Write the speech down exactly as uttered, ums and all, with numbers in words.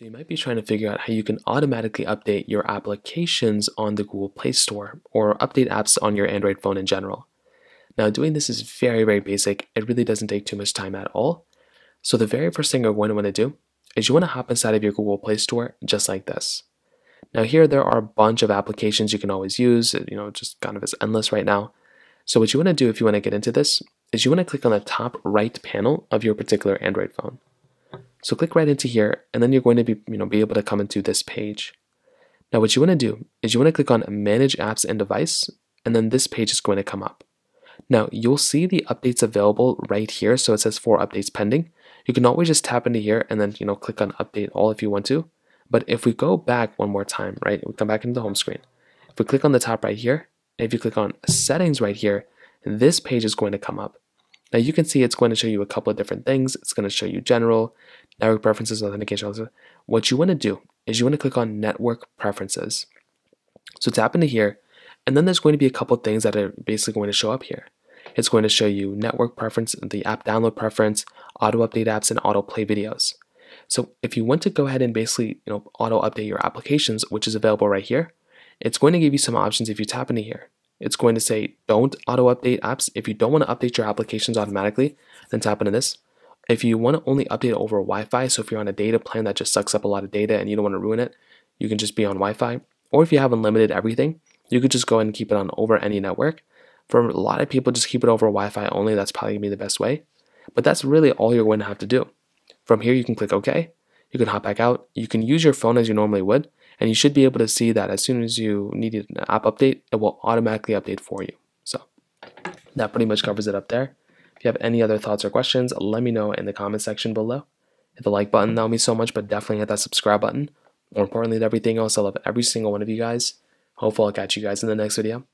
So you might be trying to figure out how you can automatically update your applications on the Google Play Store or update apps on your Android phone in general. Now, doing this is very, very basic. It really doesn't take too much time at all. So the very first thing you're going to want to do is you want to hop inside of your Google Play Store just like this. Now here, there are a bunch of applications you can always use. You know, just kind of is endless right now. So what you want to do if you want to get into this is you want to click on the top right panel of your particular Android phone. So click right into here, and then you're going to be, you know, be able to come into this page. Now what you want to do is you want to click on Manage Apps and Device, and then this page is going to come up. Now you'll see the updates available right here, so it says four updates pending. You can always just tap into here and then, you know, click on Update All if you want to. But if we go back one more time, right, we come back into the home screen. If we click on the top right here, and if you click on Settings right here, this page is going to come up. Now you can see it's going to show you a couple of different things. It's going to show you general, network preferences, authentication. What you want to do is you want to click on network preferences. So tap into here, and then there's going to be a couple of things that are basically going to show up here. It's going to show you network preference, the app download preference, auto update apps, and auto play videos. So if you want to go ahead and basically, you know, auto update your applications, which is available right here, it's going to give you some options if you tap into here. It's going to say, don't auto update apps. If you don't want to update your applications automatically, then tap into this. If you want to only update over Wi-Fi, so if you're on a data plan that just sucks up a lot of data and you don't want to ruin it, you can just be on Wi-Fi. Or if you have unlimited everything, you could just go ahead and keep it on over any network. For a lot of people, just keep it over Wi-Fi only. That's probably going to be the best way. But that's really all you're going to have to do. From here, you can click OK. You can hop back out. You can use your phone as you normally would. And you should be able to see that as soon as you need an app update, it will automatically update for you. So that pretty much covers it up there. If you have any other thoughts or questions, let me know in the comment section below. Hit the like button, that would mean so much, but definitely hit that subscribe button. More importantly than everything else, I love every single one of you guys. Hopefully I'll catch you guys in the next video.